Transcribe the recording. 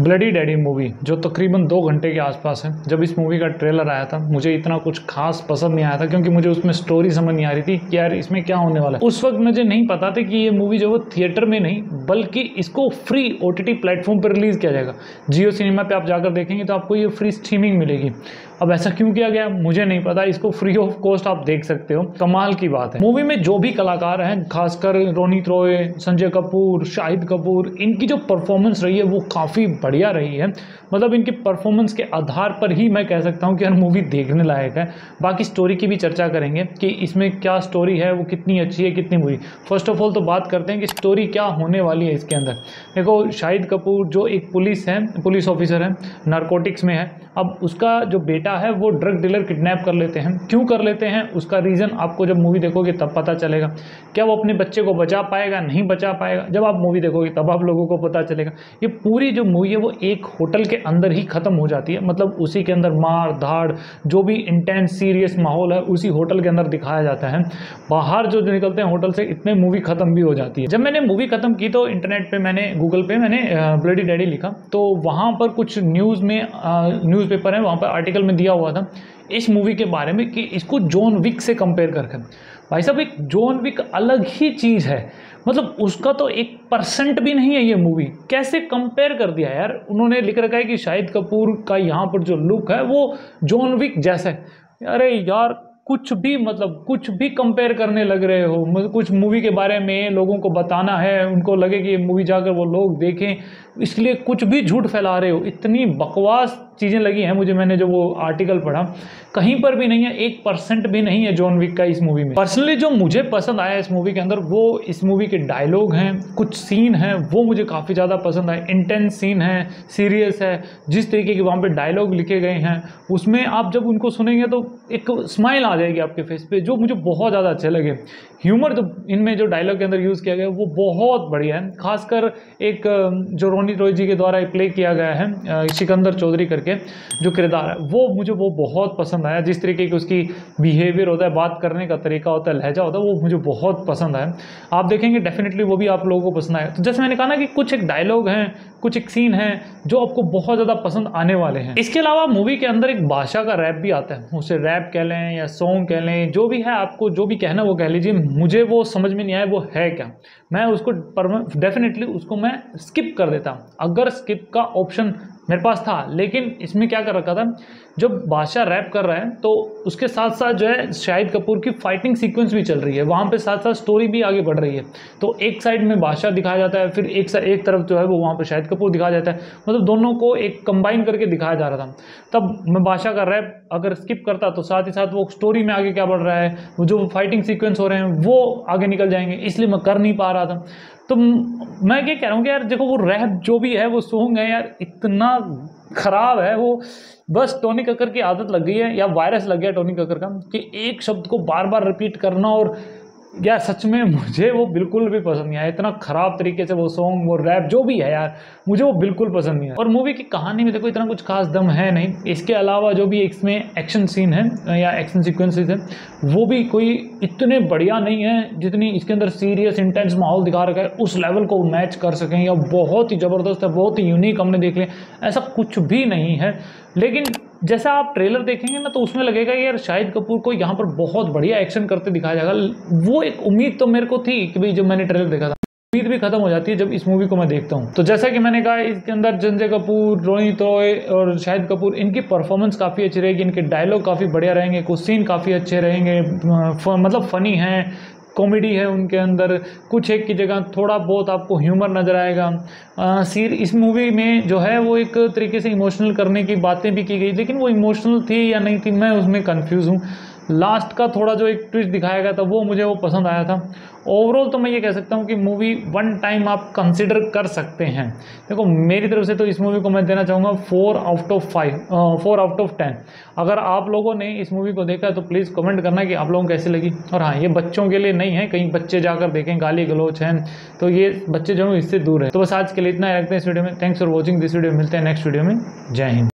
Bloody daddy movie जो तकरीबन 2 घंटे के आसपास है। जब इस मूवी का ट्रेलर आया था मुझे इतना कुछ खास पसंद नहीं आया था क्योंकि मुझे उसमें स्टोरी समझ नहीं आ रही थी कि यार इसमें क्या होने वाला है। उस वक्त मुझे नहीं पता था कि ये मूवी जो वो थिएटर में नहीं बल्कि इसको फ्री OTT प्लेटफॉर्म पर रिलीज़ किया जाएगा। जियो सिनेमा पे आप जाकर देखेंगे तो आपको ये फ्री स्ट्रीमिंग मिलेगी। अब ऐसा क्यों किया गया मुझे नहीं पता, इसको फ्री ऑफ कॉस्ट आप देख सकते हो, कमाल की बात है। मूवी में जो भी कलाकार हैं खासकर रोनित रॉय, संजय कपूर, शाहिद कपूर, इनकी जो परफॉर्मेंस रही है वो काफ़ी बढ़िया रही है। मतलब इनकी परफॉर्मेंस के आधार पर ही मैं कह सकता हूँ कि हर मूवी देखने लायक है। बाकी स्टोरी की भी चर्चा करेंगे कि इसमें क्या स्टोरी है, वो कितनी अच्छी है, कितनी बुरी। फर्स्ट ऑफ ऑल तो बात करते हैं कि स्टोरी क्या होने वाली है इसके अंदर। देखो शाहिद कपूर जो एक पुलिस ऑफिसर है, नारकोटिक्स में है। अब उसका जो बेटा है वो ड्रग डीलर किडनैप कर लेते हैं। क्यों कर लेते हैं उसका रीज़न आपको जब मूवी देखोगे तब पता चलेगा। क्या वो अपने बच्चे को बचा पाएगा, नहीं बचा पाएगा, जब आप मूवी देखोगे तब आप लोगों को पता चलेगा। ये पूरी जो मूवी है वो एक होटल के अंदर ही ख़त्म हो जाती है। मतलब उसी के अंदर मार धाड़ जो भी इंटेंस सीरियस माहौल है उसी होटल के अंदर दिखाया जाता है। बाहर जो निकलते हैं होटल से इतने मूवी ख़त्म भी हो जाती है। जब मैंने मूवी ख़त्म की तो इंटरनेट पर मैंने गूगल पे मैंने ब्लडी डैडी लिखा तो वहाँ पर कुछ न्यूज़पेपर है वहाँ पर आर्टिकल में दिया हुआ था इस मूवी के बारे में कि इसको जॉन विक से कंपेयर करके। भाई साहब एक जॉन विक अलग ही चीज़ है, मतलब उसका तो 1% भी नहीं है। ये मूवी कैसे कंपेयर कर दिया यार उन्होंने। लिख रखा है कि शाहिद कपूर का यहाँ पर जो लुक है वो जॉन विक जैसा है। अरे यार कुछ भी मतलब कुछ भी कंपेयर करने लग रहे हो। मतलब कुछ मूवी के बारे में लोगों को बताना है, उनको लगे कि ये मूवी जाकर वो लोग देखें, इसलिए कुछ भी झूठ फैला रहे हो। इतनी बकवास चीज़ें लगी हैं मुझे। मैंने जो वो आर्टिकल पढ़ा कहीं पर भी नहीं है, 1% भी नहीं है जॉन विक का इस मूवी में। पर्सनली जो मुझे पसंद आया इस मूवी के अंदर वो इस मूवी के डायलॉग हैं, कुछ सीन हैं वो मुझे काफ़ी ज़्यादा पसंद आए। इंटेंस सीन है, सीरियस है, जिस तरीके के वहाँ पर डायलॉग लिखे गए हैं उसमें आप जब उनको सुनेंगे तो एक स्माइल आ जाएगी आपके फेस पे, जो मुझे बहुत ज़्यादा अच्छे लगे। ह्यूमर तो इनमें जो डायलॉग के अंदर यूज़ किया गया है वो बहुत बढ़िया है। खासकर एक जो रोनी रॉय जी के द्वारा प्ले किया गया है सिकंदर चौधरी करके जो किरदार है वो मुझे वो बहुत पसंद आया। जिस तरीके की उसकी बिहेवियर होता है, बात करने का तरीका होता है, लहजा होता है, वो मुझे बहुत पसंद आया। आप देखेंगे डेफिनेटली वो भी आप लोगों को पसंद आया। तो जैसे मैंने कहा ना कि कुछ एक डायलॉग हैं, कुछ एक सीन है जो आपको बहुत ज़्यादा पसंद आने वाले हैं। इसके अलावा मूवी के अंदर एक भाषा का रैप भी आता है, उसे रैप कह लें या सॉन्ग कह लें, जो भी है आपको जो भी कहना वो कह लीजिए। मुझे वो समझ में नहीं आया वो है क्या, मैं उसको डेफिनेटली उसको मैं स्किप कर देता अगर स्किप का ऑप्शन मेरे पास था। लेकिन इसमें क्या कर रखा था जब बादशाह रैप कर रहा है तो उसके साथ साथ जो है शाहिद कपूर की फाइटिंग सीक्वेंस भी चल रही है, वहाँ पे साथ साथ स्टोरी भी आगे बढ़ रही है। तो एक साइड में बादशाह दिखाया जाता है, फिर एक तरफ जो है वो वहाँ पे शाहिद कपूर दिखाया जाता है। मतलब दोनों को एक कंबाइन करके दिखाया जा रहा था। तब मैं बादशाह का रैप अगर स्किप करता तो साथ ही साथ वो स्टोरी में आगे क्या बढ़ रहा है, वो जो फाइटिंग सीक्वेंस हो रहे हैं वो आगे निकल जाएंगे, इसलिए मैं कर नहीं पा रहा था। तो मैं ये कह रहा हूँ कि यार देखो वो रैप जो भी है वो सॉन्ग है यार इतना ख़राब है वो। बस टोनी कक्कर की आदत लग गई है या वायरस लग गया टोनी कक्कर का कि एक शब्द को बार बार रिपीट करना। और यार सच में मुझे वो बिल्कुल भी पसंद नहीं आया। इतना ख़राब तरीके से वो सॉन्ग, वो रैप जो भी है यार मुझे वो बिल्कुल पसंद नहीं आया। और मूवी की कहानी में देखो इतना कुछ खास दम है नहीं। इसके अलावा जो भी इसमें एक्शन सीन है या एक्शन सीक्वेंसेस हैं वो भी कोई इतने बढ़िया नहीं है जितनी इसके अंदर सीरियस इंटेंस माहौल दिखा रखा है उस लेवल को मैच कर सकें या बहुत ही ज़बरदस्त है, बहुत ही यूनिक हमने देख लिया, ऐसा कुछ भी नहीं है। लेकिन जैसा आप ट्रेलर देखेंगे ना तो उसमें लगेगा यार शाहिद कपूर को यहाँ पर बहुत बढ़िया एक्शन करते दिखाया जाएगा। वो एक उम्मीद तो मेरे को थी कि भाई जब मैंने ट्रेलर देखा था उम्मीद भी खत्म हो जाती है जब इस मूवी को मैं देखता हूँ। तो जैसा कि मैंने कहा इसके अंदर संजय कपूर, रोहित रॉय और शाहिद कपूर इनकी परफॉर्मेंस काफ़ी अच्छी रहेगी, इनके डायलॉग काफ़ी बढ़िया रहेंगे, कुछ सीन काफ़ी अच्छे रहेंगे, मतलब फ़नी हैं, कॉमेडी है उनके अंदर, कुछ एक की जगह थोड़ा बहुत आपको ह्यूमर नज़र आएगा। इस मूवी में जो है वो एक तरीके से इमोशनल करने की बातें भी की गई लेकिन वो इमोशनल थी या नहीं थी मैं उसमें कंफ्यूज हूँ। लास्ट का थोड़ा जो एक ट्विस्ट दिखाया गया था वो मुझे वो पसंद आया था। ओवरऑल तो मैं ये कह सकता हूँ कि मूवी 1 टाइम आप कंसिडर कर सकते हैं। देखो मेरी तरफ से तो इस मूवी को मैं देना चाहूँगा 4 आउट ऑफ 10। अगर आप लोगों ने इस मूवी को देखा तो प्लीज़ कमेंट करना कि आप लोगों को कैसी लगी। और हाँ ये बच्चों के लिए नहीं है, कहीं बच्चे जाकर देखें, गाली गलोच हैं तो ये बच्चे जो हैं इससे दूर हैं। तो बस आज के लिए इतना ही रखते हैं इस वीडियो में। Thanks for watching this video. मिलते हैं नेक्स्ट वीडियो में। जय हिंद।